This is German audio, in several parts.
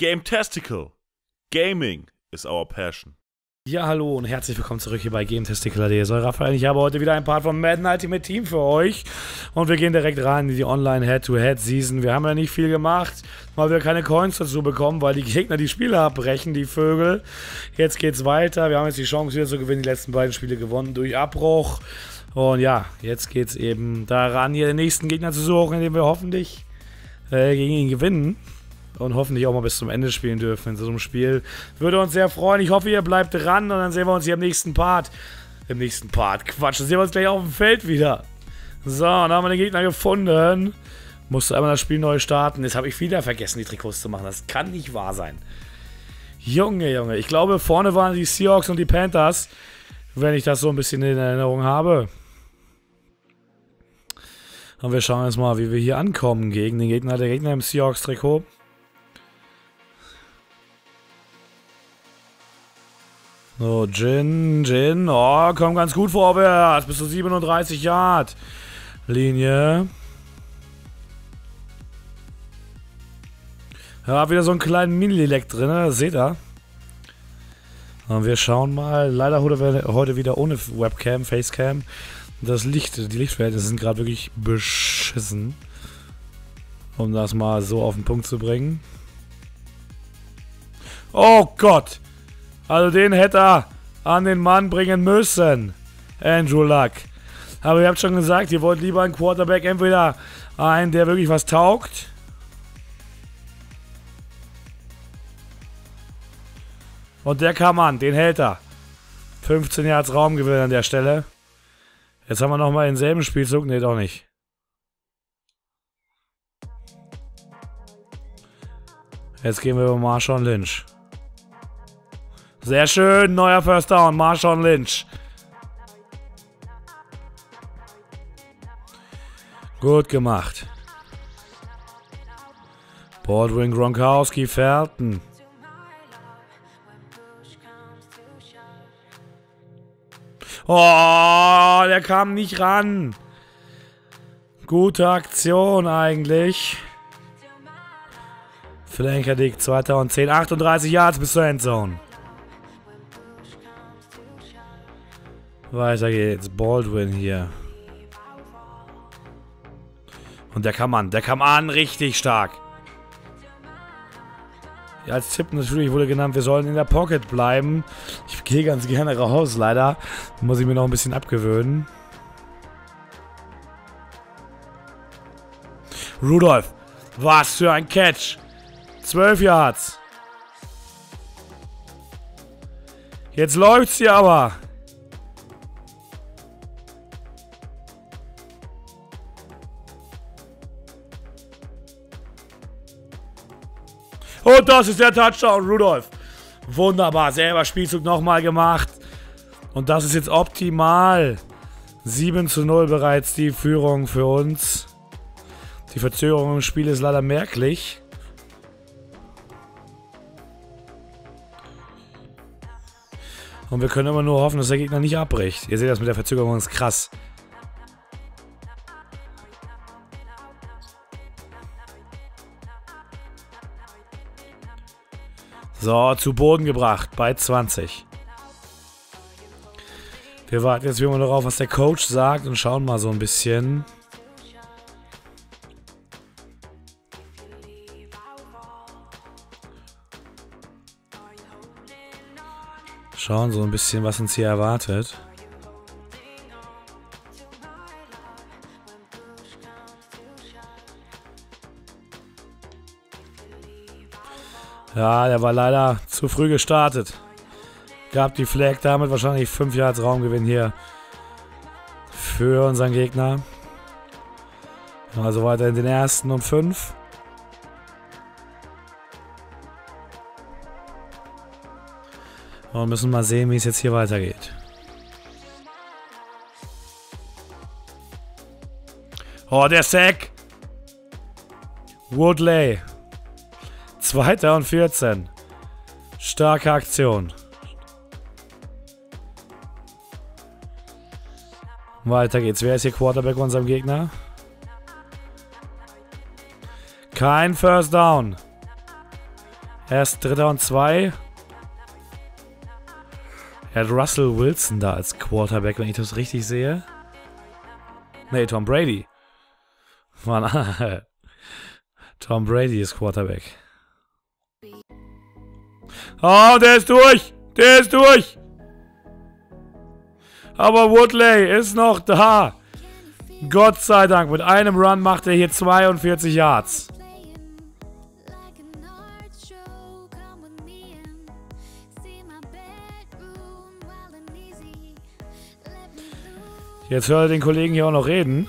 GameTastical. Gaming is our passion. Ja, hallo und herzlich willkommen zurück hier bei GameTasticalHD. Ich bin Raphael, ich habe heute wieder ein Part von Madden Ultimate Team für euch. Und wir gehen direkt rein in die Online-Head-to-Head-Season. Wir haben ja nicht viel gemacht, weil wir keine Coins dazu bekommen, weil die Gegner die Spiele abbrechen, die Vögel. Jetzt geht's weiter, wir haben jetzt die Chance wieder zu gewinnen. Die letzten beiden Spiele gewonnen durch Abbruch. Und ja, jetzt geht's eben daran, hier den nächsten Gegner zu suchen, indem wir hoffentlich gegen ihn gewinnen. Und hoffentlich auch mal bis zum Ende spielen dürfen in so einem Spiel. Würde uns sehr freuen. Ich hoffe, ihr bleibt dran und dann sehen wir uns hier im nächsten Part. Im nächsten Part. Quatsch, dann sehen wir uns gleich auf dem Feld wieder. So, dann haben wir den Gegner gefunden. Musste einmal das Spiel neu starten. Jetzt habe ich wieder vergessen, die Trikots zu machen. Das kann nicht wahr sein. Junge, Junge. Ich glaube, vorne waren die Seahawks und die Panthers. Wenn ich das so ein bisschen in Erinnerung habe. Und wir schauen jetzt mal, wie wir hier ankommen gegen den Gegner. Der Gegner im Seahawks-Trikot. So, Jin, oh, komm ganz gut vorwärts, bis zu 37 Yard Linie. Ja, wieder so einen kleinen Mini-Leck drin, das seht ihr. Und wir schauen mal, leider heute wieder ohne Webcam, Facecam. Das Licht, die Lichtverhältnisse sind gerade wirklich beschissen. Um das mal so auf den Punkt zu bringen. Oh Gott! Also den hätte er an den Mann bringen müssen, Andrew Luck. Aber ihr habt schon gesagt, ihr wollt lieber einen Quarterback, entweder einen, der wirklich was taugt. Und der kam an, den hält er. 15 Yards Raumgewinn an der Stelle. Jetzt haben wir nochmal denselben Spielzug, ne, doch nicht. Jetzt gehen wir über Marshawn Lynch. Sehr schön, neuer First Down, Marshawn Lynch. Gut gemacht. Baldwin, Gronkowski, Felton. Oh, der kam nicht ran. Gute Aktion eigentlich. Flankerdick, 2010, 38 Yards bis zur Endzone. Weiter geht's. Baldwin hier. Und der kam an, richtig stark. Ja, als Tipp natürlich wurde genannt, wir sollen in der Pocket bleiben. Ich gehe ganz gerne raus, leider. Muss ich mir noch ein bisschen abgewöhnen. Rudolf, was für ein Catch. 12 Yards. Jetzt läuft's hier aber. Und das ist der Touchdown, Rudolf. Wunderbar, selber Spielzug nochmal gemacht. Und das ist jetzt optimal. 7:0 bereits die Führung für uns. Die Verzögerung im Spiel ist leider merklich. Und wir können immer nur hoffen, dass der Gegner nicht abbricht. Ihr seht das mit der Verzögerung, ist krass. So, zu Boden gebracht, bei 20. Wir warten jetzt wieder mal darauf, was der Coach sagt und schauen mal so ein bisschen. Schauen so ein bisschen, was uns hier erwartet. Ja, der war leider zu früh gestartet. Gab die Flag, damit wahrscheinlich 5 Yards Raumgewinn hier für unseren Gegner. Also weiter in den ersten und 5. Und müssen mal sehen, wie es jetzt hier weitergeht. Oh, der Sack! Woodley. 2. und 14. Starke Aktion. Weiter geht's. Wer ist hier Quarterback unserem Gegner? Kein First Down. Erst 3. und 2. Er hat Russell Wilson da als Quarterback, wenn ich das richtig sehe. Nee, Tom Brady. Mann, Tom Brady ist Quarterback. Oh, der ist durch! Der ist durch! Aber Woodley ist noch da. Gott sei Dank, mit einem Run macht er hier 42 Yards. Jetzt höre ich den Kollegen hier auch noch reden.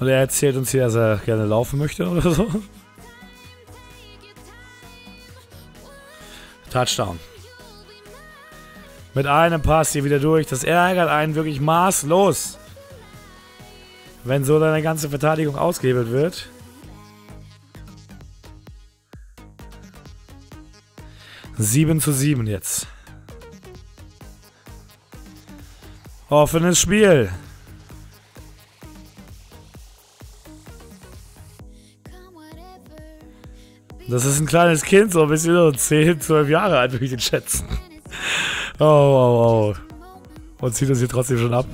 Und er erzählt uns hier, dass er gerne laufen möchte oder so. Touchdown. Mit einem Pass hier wieder durch. Das ärgert einen wirklich maßlos, wenn so deine ganze Verteidigung ausgehebelt wird. Sieben zu 7 jetzt. Offenes Spiel. Das ist ein kleines Kind, so ein bisschen so 10, 12 Jahre alt, würde ich ihn schätzen. Oh, oh, oh. Und zieht uns hier trotzdem schon ab.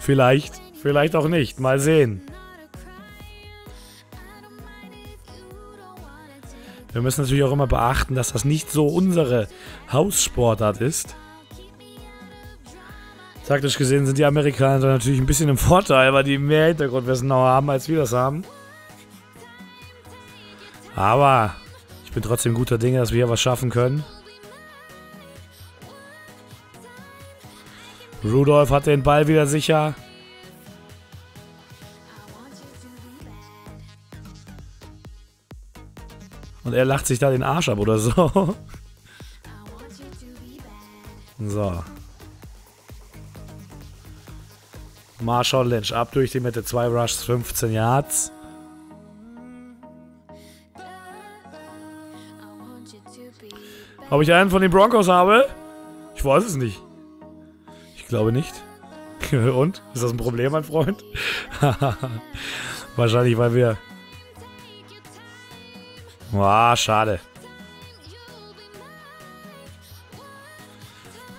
Vielleicht, vielleicht auch nicht. Mal sehen. Wir müssen natürlich auch immer beachten, dass das nicht so unsere Haussportart ist. Taktisch gesehen sind die Amerikaner da natürlich ein bisschen im Vorteil, weil die mehr Hintergrundwissen noch haben, als wir das haben. Aber ich bin trotzdem guter Dinge, dass wir hier was schaffen können. Rudolf hat den Ball wieder sicher. Und er lacht sich da den Arsch ab oder so. So. Marshawn Lynch ab durch die Mitte. 2 Rushs, 15 Yards. Ob ich einen von den Broncos habe? Ich weiß es nicht. Ich glaube nicht. Und? Ist das ein Problem, mein Freund? Wahrscheinlich, weil wir... Ah, schade.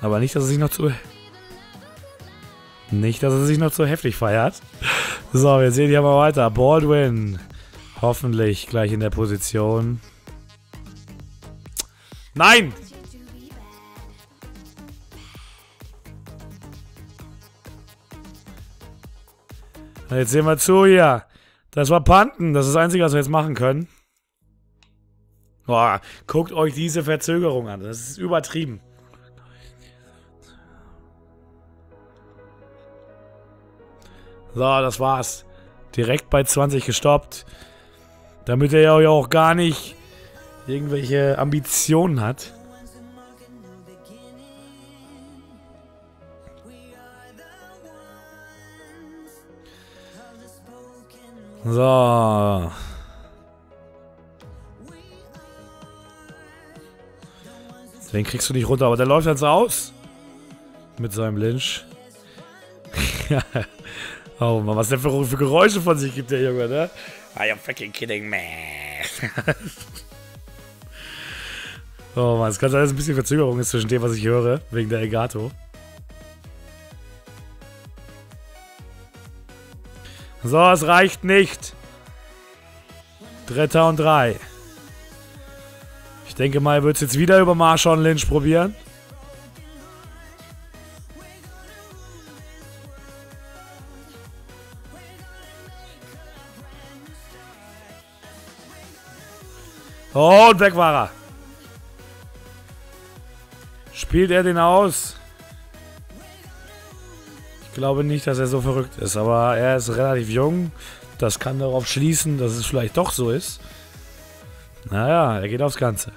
Aber nicht, dass er sich noch zu... Nicht, dass er sich noch zu heftig feiert. So, wir sehen hier mal weiter. Baldwin. Hoffentlich gleich in der Position. Nein! Und jetzt sehen wir zu hier. Das war Panten. Das ist das Einzige, was wir jetzt machen können. Boah, guckt euch diese Verzögerung an. Das ist übertrieben. So, das war's. Direkt bei 20 gestoppt. Damit ihr ja auch gar nicht irgendwelche Ambitionen hat. So. Den kriegst du nicht runter, aber der läuft jetzt aus. Mit seinem Lynch. Oh Mann, was der für Geräusche von sich gibt, der Junge, ne? I am fucking kidding, man. Oh Mann, es kann sein, dass ein bisschen Verzögerung ist zwischen dem, was ich höre, wegen der Elgato. So, es reicht nicht. 3. und 3. Ich denke mal, er wird es jetzt wieder über Marshawn Lynch probieren. Oh, und weg war er. Spielt er den aus? Ich glaube nicht, dass er so verrückt ist, aber er ist relativ jung. Das kann darauf schließen, dass es vielleicht doch so ist. Naja, er geht aufs Ganze.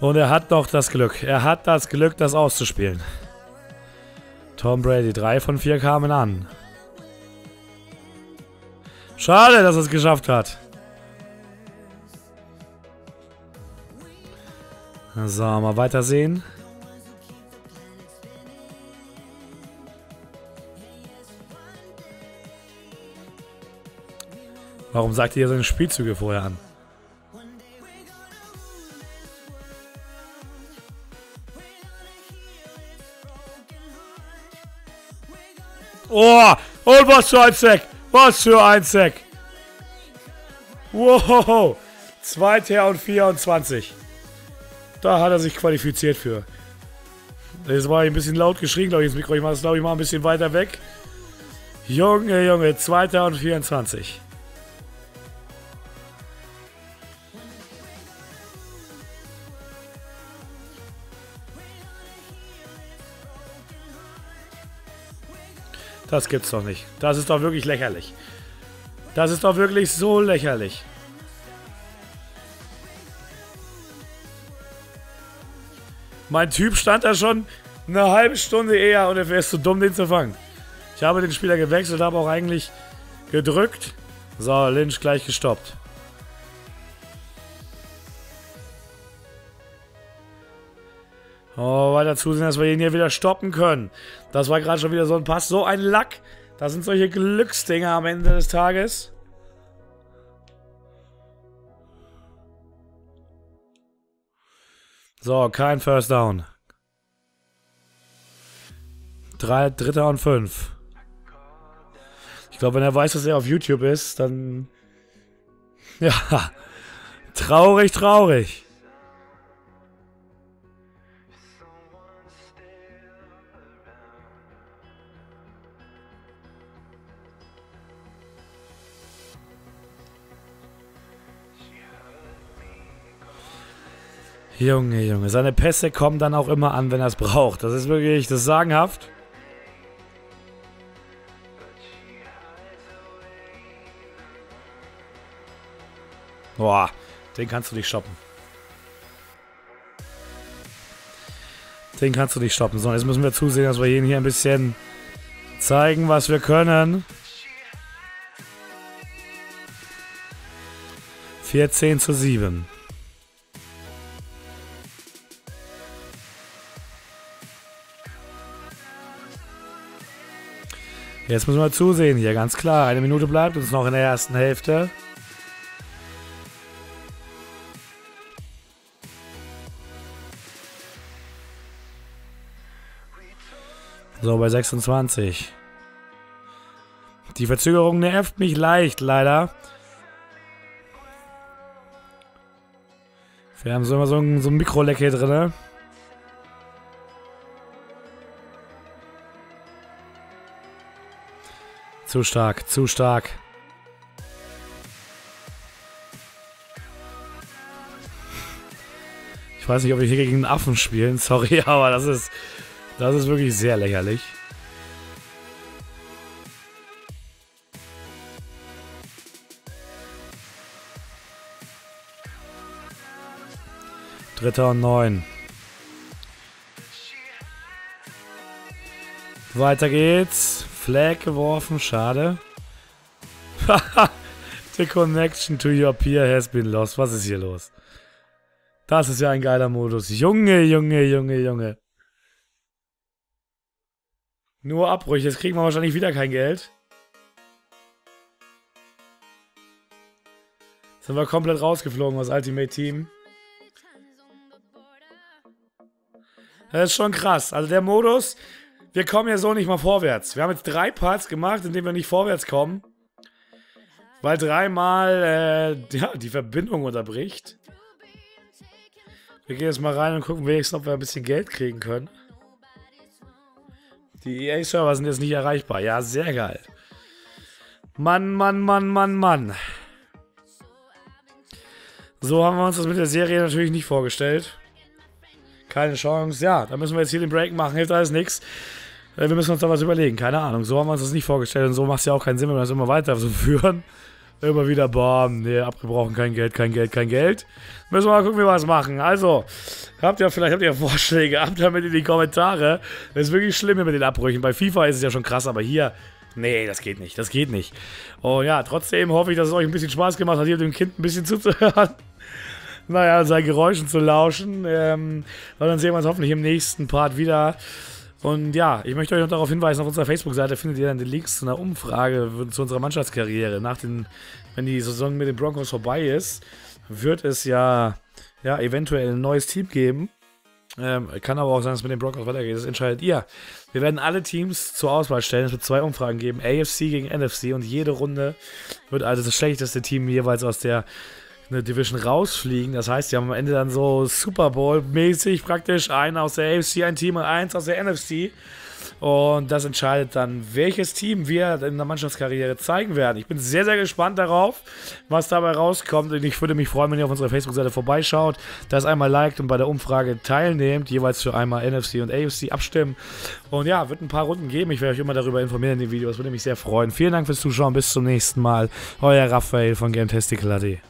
Und er hat noch das Glück. Er hat das Glück, das auszuspielen. Tom Brady, 3 von 4 kamen an. Schade, dass er es geschafft hat. So, mal weitersehen. Warum sagt ihr seine Spielzüge vorher an? Oh, und was für ein Sack! Was für ein Sack! Wow! 2. und 24. Da hat er sich qualifiziert für. Jetzt war ich ein bisschen laut geschrien, glaube ich, ins Mikro. Ich mache es, glaube ich, mal ein bisschen weiter weg. Junge, Junge, 2. und 24. Das gibt's doch nicht. Das ist doch wirklich lächerlich. Das ist doch wirklich so lächerlich. Mein Typ stand da schon eine halbe Stunde eher und er wäre zu dumm, den zu fangen. Ich habe den Spieler gewechselt, habe auch eigentlich gedrückt. So, Lynch gleich gestoppt. Oh, weiter zusehen, dass wir ihn hier wieder stoppen können. Das war gerade schon wieder so ein Pass, so ein Lack. Das sind solche Glücksdinger am Ende des Tages. So, kein First Down. 3. und 5. Ich glaube, wenn er weiß, dass er auf YouTube ist, dann... Ja, traurig, traurig. Junge, Junge, seine Pässe kommen dann auch immer an, wenn er es braucht. Das ist wirklich, das ist sagenhaft. Boah, den kannst du nicht stoppen. Den kannst du nicht stoppen. So, jetzt müssen wir zusehen, dass wir ihn hier ein bisschen zeigen, was wir können. 14 zu 7. Jetzt müssen wir zusehen hier, ganz klar. Eine Minute bleibt uns noch in der ersten Hälfte. So, bei 26. Die Verzögerung nervt mich leicht, leider. Wir haben so immer so ein Mikroleck hier drin, ne? Zu stark, zu stark. Ich weiß nicht, ob wir hier gegen einen Affen spielen. Sorry, aber das ist wirklich sehr lächerlich. Dritter und 9. Weiter geht's. Flag geworfen, schade. The connection to your peer has been lost. Was ist hier los? Das ist ja ein geiler Modus. Junge, Junge, Junge, Junge. Nur Abbrüche, jetzt kriegen wir wahrscheinlich wieder kein Geld. Jetzt sind wir komplett rausgeflogen aus Ultimate Team. Das ist schon krass. Also der Modus... Wir kommen ja so nicht mal vorwärts. Wir haben jetzt 3 Parts gemacht, in denen wir nicht vorwärts kommen. Weil dreimal ja, die Verbindung unterbricht. Wir gehen jetzt mal rein und gucken wenigstens, ob wir ein bisschen Geld kriegen können. Die EA-Server sind jetzt nicht erreichbar. Ja, sehr geil. Mann, Mann, Mann, Mann, Mann. So haben wir uns das mit der Serie natürlich nicht vorgestellt. Keine Chance. Ja, da müssen wir jetzt hier den Break machen. Hilft alles nichts. Wir müssen uns da was überlegen. Keine Ahnung. So haben wir uns das nicht vorgestellt. Und so macht es ja auch keinen Sinn, wenn wir das immer weiter so führen. Immer wieder, bam, nee, abgebrochen, kein Geld, kein Geld, kein Geld. Müssen wir mal gucken, wie wir es machen. Also, vielleicht habt ihr Vorschläge, ab damit in die Kommentare. Das ist wirklich schlimm hier mit den Abbrüchen. Bei FIFA ist es ja schon krass, aber hier, nee, das geht nicht, das geht nicht. Oh ja, trotzdem hoffe ich, dass es euch ein bisschen Spaß gemacht hat, hier dem Kind ein bisschen zuzuhören. Naja, seinen Geräuschen zu lauschen. Weil dann sehen wir uns hoffentlich im nächsten Part wieder. Und ja, ich möchte euch noch darauf hinweisen, auf unserer Facebook-Seite findet ihr dann den Links zu einer Umfrage zu unserer Mannschaftskarriere. Wenn die Saison mit den Broncos vorbei ist, wird es ja eventuell ein neues Team geben. Kann aber auch sein, dass es mit den Broncos weitergeht. Das entscheidet ihr. Wir werden alle Teams zur Auswahl stellen. Es wird 2 Umfragen geben, AFC gegen NFC. Und jede Runde wird also das schlechteste Team jeweils aus der eine Division rausfliegen. Das heißt, die haben am Ende dann so Super Bowl-mäßig praktisch einen aus der AFC, ein Team und eins aus der NFC. Und das entscheidet dann, welches Team wir in der Mannschaftskarriere zeigen werden. Ich bin sehr, sehr gespannt darauf, was dabei rauskommt. Und ich würde mich freuen, wenn ihr auf unserer Facebook-Seite vorbeischaut, das einmal liked und bei der Umfrage teilnehmt, jeweils für einmal NFC und AFC abstimmen. Und ja, wird ein paar Runden geben. Ich werde euch immer darüber informieren in den Videos. Das würde mich sehr freuen. Vielen Dank fürs Zuschauen. Bis zum nächsten Mal. Euer Raphael von GameTasticalHD.